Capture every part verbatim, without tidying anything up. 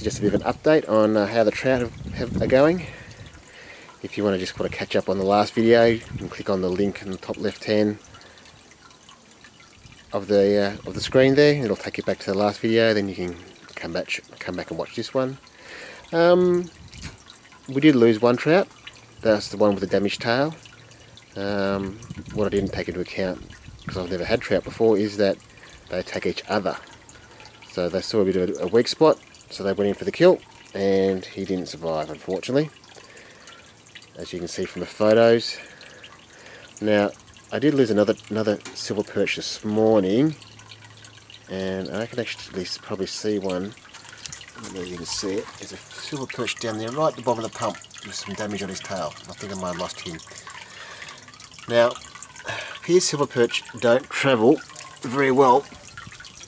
So just a bit of an update on uh, how the trout have, have, are going. If you want to just want to catch up on the last video, you can click on the link in the top left hand of the uh, of the screen there. It'll take you back to the last video. Then you can come back come back and watch this one. Um, we did lose one trout. That's the one with the damaged tail. Um, what I didn't take into account, because I've never had trout before, is that they take each other. So they saw a bit of a weak spot, so they went in for the kill, and he didn't survive, unfortunately, as you can see from the photos. Now, I did lose another another silver perch this morning, and I can actually probably see one. There you can see it. There's a silver perch down there, right at the bottom of the pump, with some damage on his tail. I think I might have lost him. Now, here silver perch don't travel very well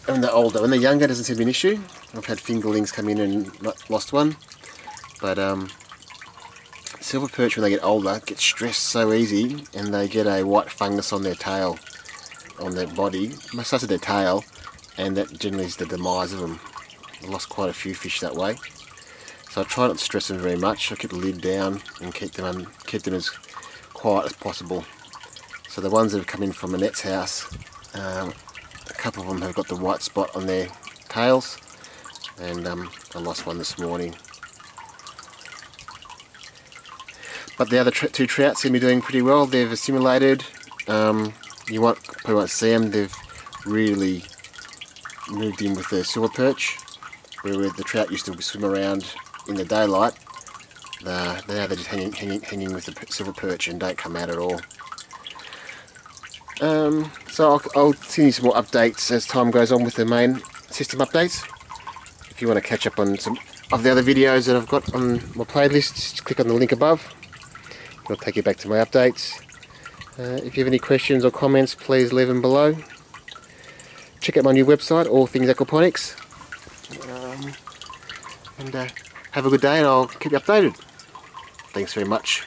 when they're older. When they're younger, it doesn't seem to be an issue. I've had fingerlings come in and lost one, but um, silver perch, when they get older, get stressed so easy, and they get a white fungus on their tail, on their body, most of their tail, and that generally is the demise of them. I lost quite a few fish that way, so I try not to stress them very much. I keep the lid down and keep them un keep them as quiet as possible. So the ones that have come in from Annette's house, um, a couple of them have got the white spot on their tails, and um, I lost one this morning. But the other tr two trout seem to be doing pretty well. They've assimilated. Um, you won't, probably won't see them. They've really moved in with their silver perch. Where the trout used to swim around in the daylight, uh, now they're just hanging, hanging, hanging with the silver perch and don't come out at all. Um, so I'll, I'll send you some more updates as time goes on with the main system updates. If you want to catch up on some of the other videos that I've got on my playlist, just click on the link above. It'll take you back to my updates. Uh, if you have any questions or comments, please leave them below. Check out my new website, All Things Aquaponics. Um, and uh, have a good day, and I'll keep you updated. Thanks very much.